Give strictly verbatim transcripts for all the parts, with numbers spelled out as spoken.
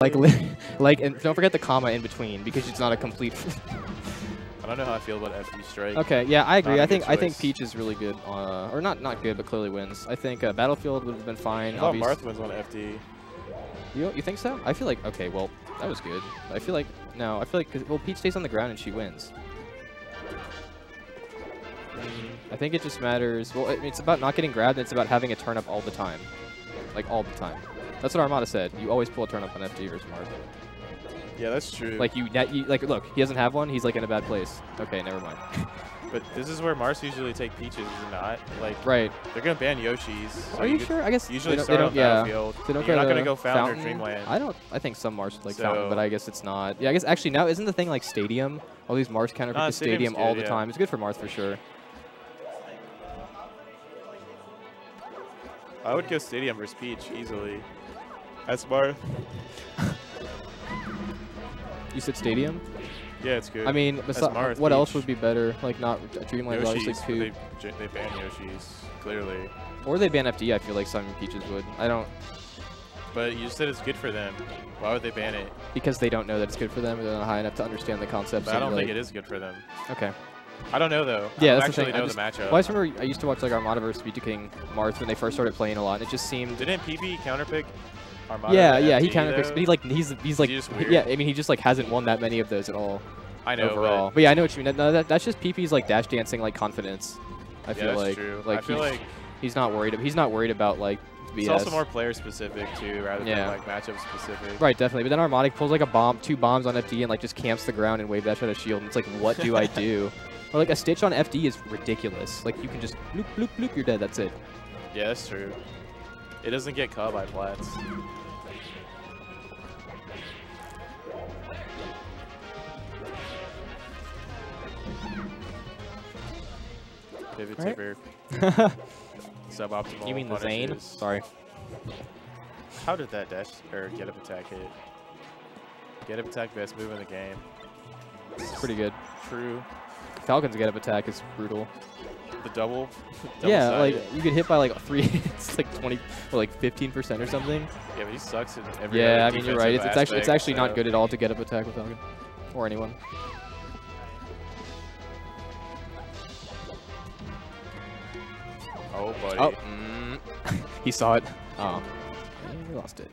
Like, like, and don't forget the comma in between because it's not a complete. I don't know how I feel about F P strike. Okay, yeah, I agree. I think I think Peach is really good, uh, or not not good, but clearly wins. I think uh, Battlefield would have been fine. I thought Marth wins on F D. You you think so? I feel like okay, well that was good. I feel like no, I feel like 'cause, well Peach stays on the ground and she wins. I think it just matters. Well, I mean, it's about not getting grabbed. And it's about having a turn up all the time, like all the time. That's what Armada said. You always pull a turn up on F D versus Marth. Yeah, that's true. Like you, you, like look, he doesn't have one. He's like in a bad place. Okay, never mind. But this is where Marths usually take Peaches, is not like right. They're gonna ban Yoshis. So Are you, you sure? I guess usually they don't, start they don't, on yeah. Battlefield. They don't You're go not gonna go Fountain, Fountain or Dreamland. I don't. I think some Marths like so. Fountain, but I guess it's not. Yeah, I guess actually now isn't the thing like Stadium? All these Marths counterpick nah, the Stadium all good, the yeah. time. It's good for Marth for sure. I would go Stadium versus Peach easily. That's Marth. You said Stadium? Yeah, it's good. I mean, Marth, what Peach. else would be better? Like, not Dreamland, obviously, too. They, they ban Yoshis, clearly. Or they ban F D, I feel like some Peaches would. I don't... But you said it's good for them. Why would they ban it? Because they don't know that it's good for them, or they're not high enough to understand the concept. But I don't really... think it is good for them. Okay. I don't know, though. Yeah, I don't that's actually the thing. know just, the matchup. Well, I just remember I used to watch, like, Armada versus B G King Marth when they first started playing a lot, and it just seemed... Didn't P B counterpick? Armada yeah, yeah, he kind of picks, but he like he's he's like he's yeah. I mean, he just like hasn't won that many of those at all. I know overall, but, but yeah, I know what you mean. No, that, that's just P P's like dash dancing like confidence. I yeah, feel that's like true. like I feel he's, like he's not worried. He's not worried about like. B S. It's also more player specific too, rather yeah. than like matchup specific. Right, definitely. But then Armada pulls like a bomb, two bombs on F D, and like just camps the ground and wave dash out a shield. And it's like, what do I do? Or like a stitch on F D is ridiculous. Like you can just bloop bloop bloop, you're dead. That's it. Yeah, that's true. It doesn't get caught by flats. Pivot tipper. Suboptimal. You mean the Zane? Sorry. How did that dash or get up attack hit? Get up attack, best move in the game. It's pretty good. True. Falcon's get up attack is brutal. The double, double yeah, side. like you get hit by like three, it's like twenty, or like fifteen percent or something. Yeah, but he sucks at every. Yeah, I mean you're right. It's, it's actually it's actually so. not good at all to get up attack with Falcon, or anyone. Oh buddy. Oh. Mm. He saw it. Oh, he lost it.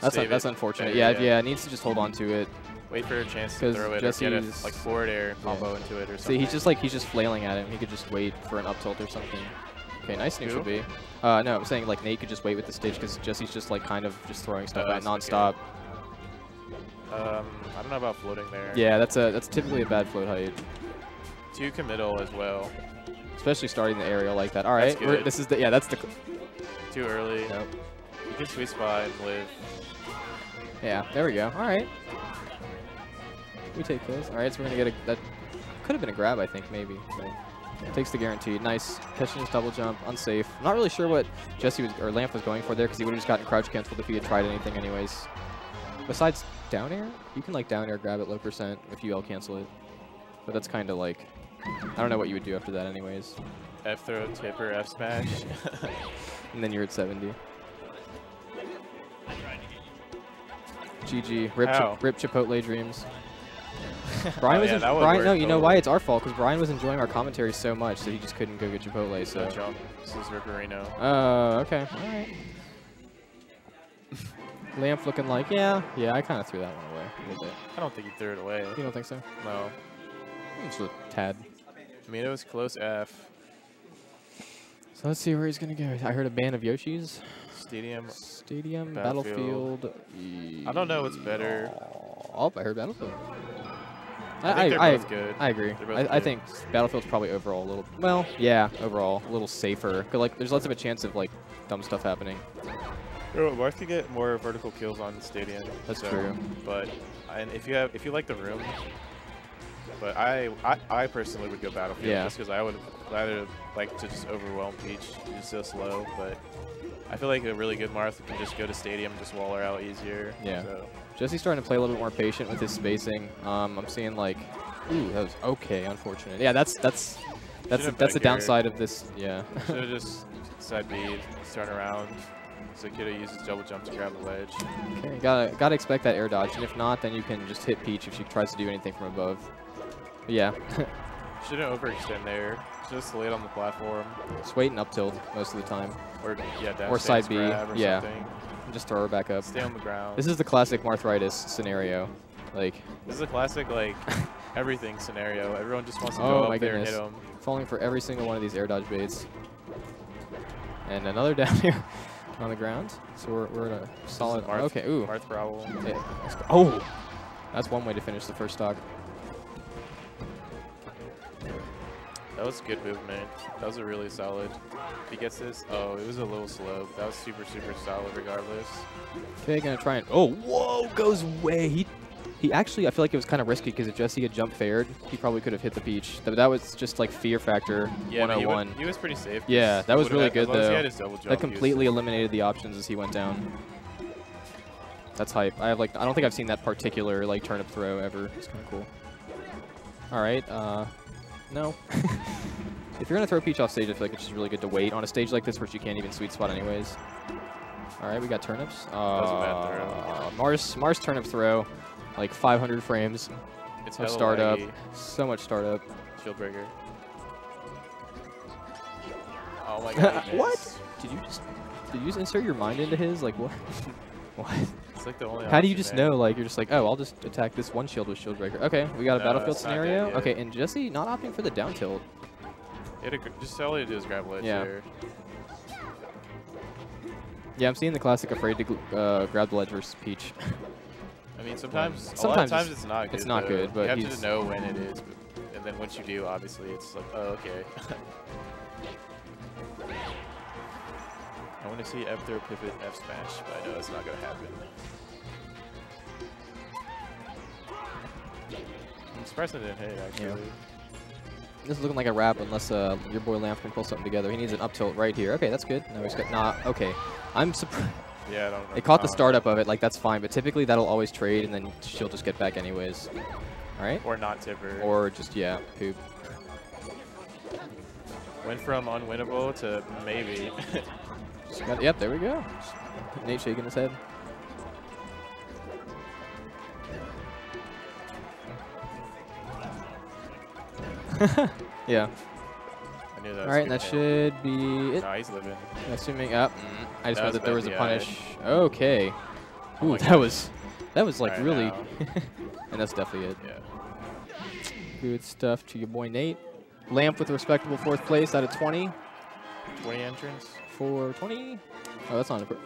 That's un it. that's unfortunate. Yeah, yeah, yeah. It needs to just hold on to it. Wait for a chance to throw it Jesse's, or get a like, forward air combo yeah. into it or something. See, he's just like, he's just flailing at him. He could just wait for an up tilt or something. Okay, nice neutral B. Uh, no, I'm saying like Nate could just wait with the stage because Jesse's just like kind of just throwing stuff oh, out nonstop. Um, I don't know about floating there. Yeah, that's a that's typically a bad float height. Two committal as well. Especially starting the aerial like that. All right, we're, this is the, yeah, that's the. Too early. Nope. You can sweet spot and live. Yeah, there we go. All right. We take those. All right, so we're going to get a... That could have been a grab, I think, maybe. But takes the guaranteed. Nice. Catching his double jump. Unsafe. Not really sure what Jesse was, or Lamph was going for there because he would have just gotten crouch canceled if he had tried anything anyways. Besides down air, you can, like, down air grab at low percent if you L cancel it. But that's kind of, like... I don't know what you would do after that anyways. F throw, tip, or F smash. And then you're at seventy. G G. Rip, ch rip Chipotle dreams. Brian oh, was yeah, Brian, no, you totally. know why? It's our fault because Brian was enjoying our commentary so much that he just couldn't go get Chipotle. So jump. This is Ripperino. Oh, uh, okay. All right. Lamph looking like yeah, yeah. I kind of threw that one away a little bit. I don't think he threw it away. You don't think so? No. It's a tad. I mean, it was close F. So let's see where he's gonna go. I heard a ban of Yoshis. Stadium. Stadium. Battlefield. Battlefield. I don't know what's better. Oh, I heard Battlefield. I think I, I, both good. I agree. Both I, good. I think Battlefield's probably overall a little, well, yeah, overall a little safer. Cause like, there's lots of a chance of like dumb stuff happening. Marth could get more vertical kills on Stadium. That's so, true. But and if you have, if you like the room, but I, I, I personally would go Battlefield yeah. just because I would rather like to just overwhelm Peach, just so slow. But I feel like a really good Marth can just go to Stadium, and just wall her out easier. Yeah. So. Jesse's starting to play a little bit more patient with his spacing. Um, I'm seeing like, ooh, that was okay, unfortunate. Yeah, that's that's that's a, that's the downside of this. Yeah. Should have just side B, turn around, Zakido uses double jump to grab the ledge. Okay, gotta, gotta expect that air dodge, and if not, then you can just hit Peach if she tries to do anything from above. But yeah. Shouldn't overextend there. Just lay it on the platform. Just wait and up tilt most of the time. Or, yeah, dash or side B. Or yeah. Something. Just throw her back up. Stay on the ground. This is the classic Marthritis scenario. Like, this is a classic, like, everything scenario. Everyone just wants to go oh, up my there goodness. and hit them. Falling for every single one of these air dodge baits. And another down here on the ground. So we're, we're at a solid... Marth, okay, ooh. Marth problem. Yeah. Oh! That's one way to finish the first stock. That was good movement. That was a really solid. If he gets this, oh, it was a little slow. That was super, super solid regardless. Okay, gonna try and... Oh, whoa! Goes way... He He actually, I feel like it was kind of risky because if Jesse had jump fared, he probably could have hit the Peach. That, that was just like fear factor yeah, one oh one. He, would, he was pretty safe. Yeah, that was really good though. Jump, that completely eliminated the options as he went down. That's hype. I have like I don't think I've seen that particular like turnip throw ever. It's kind of cool. All right, uh, no. If you're gonna throw Peach off stage, I feel like it's just really good to wait on a stage like this where she can't even sweet spot anyways. All right, we got turnips. Uh, that was a bad throw. Mars Mars turnip throw. Like five hundred frames it's of startup. Laggy. So much startup. Shield breaker. Oh my god. What? Did you just did you just insert your mind into his? Like what? What? It's like the only How do you just there. know? Like you're just like, oh, I'll just attack this one shield with shield breaker. Okay, we got a no, battlefield scenario. Okay, and Jesse not opting for the down tilt. It just all you do is grab ledge yeah. here. Yeah, I'm seeing the classic afraid to uh, grab the ledge versus Peach. I mean, sometimes, sometimes a lot of times it's not good. It's not though. good, but you have to know when it is, but, and then once you do, obviously, it's like, oh, okay. I want to see F throw, pivot, F smash, but I know that's not going to happen. I'm surprised I didn't hit, actually. Yeah. This is looking like a wrap unless uh, your boy Lamph can pull something together. He needs an up tilt right here. Okay, that's good. No, he's got nah. Okay, I'm surprised. Yeah, I don't know. It caught the startup of it, like that's fine, but typically that'll always trade and then she'll just get back anyways. Alright? Or not tip her. Or just, yeah, poop. Went from unwinnable to maybe. Just got, yep, there we go. Nate shaking his head. Yeah. Alright, that should be it. No, he's living. Assuming up. Mm, I just know that there was a punish. Okay. Ooh, that was, that was like really. And that's definitely it. Yeah. Good stuff to your boy Nate. Lamph with a respectable fourth place out of twenty. twenty entrants. For twenty. Oh, that's not a.